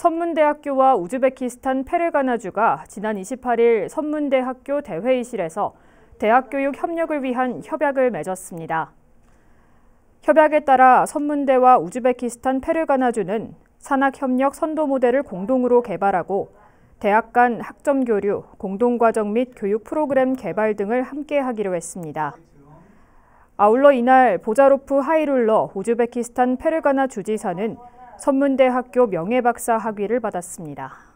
선문대학교와 우즈베키스탄 페르가나주가 지난 28일 선문대학교 대회의실에서 대학교육 협력을 위한 협약을 맺었습니다. 협약에 따라 선문대와 우즈베키스탄 페르가나주는 산학협력 선도 모델을 공동으로 개발하고 대학 간 학점 교류, 공동과정 및 교육 프로그램 개발 등을 함께 하기로 했습니다. 아울러 이날 보자로프 하이룰러 우즈베키스탄 페르가나 주지사는 선문대학교 명예박사 학위를 받았습니다.